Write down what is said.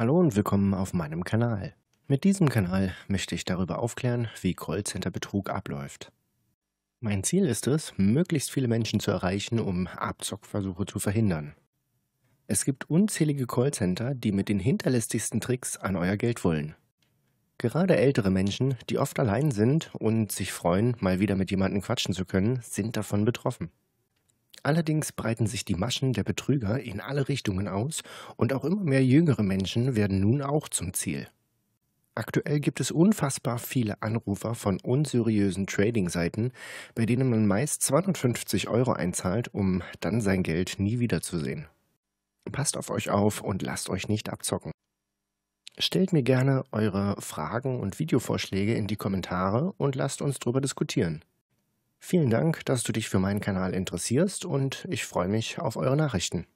Hallo und willkommen auf meinem Kanal. Mit diesem Kanal möchte ich darüber aufklären, wie Callcenter-Betrug abläuft. Mein Ziel ist es, möglichst viele Menschen zu erreichen, um Abzockversuche zu verhindern. Es gibt unzählige Callcenter, die mit den hinterlistigsten Tricks an euer Geld wollen. Gerade ältere Menschen, die oft allein sind und sich freuen, mal wieder mit jemandem quatschen zu können, sind davon betroffen. Allerdings breiten sich die Maschen der Betrüger in alle Richtungen aus und auch immer mehr jüngere Menschen werden nun auch zum Ziel. Aktuell gibt es unfassbar viele Anrufer von unseriösen Trading-Seiten, bei denen man meist 250 € einzahlt, um dann sein Geld nie wiederzusehen. Passt auf euch auf und lasst euch nicht abzocken. Stellt mir gerne eure Fragen und Videovorschläge in die Kommentare und lasst uns darüber diskutieren. Vielen Dank, dass du dich für meinen Kanal interessierst und ich freue mich auf eure Nachrichten.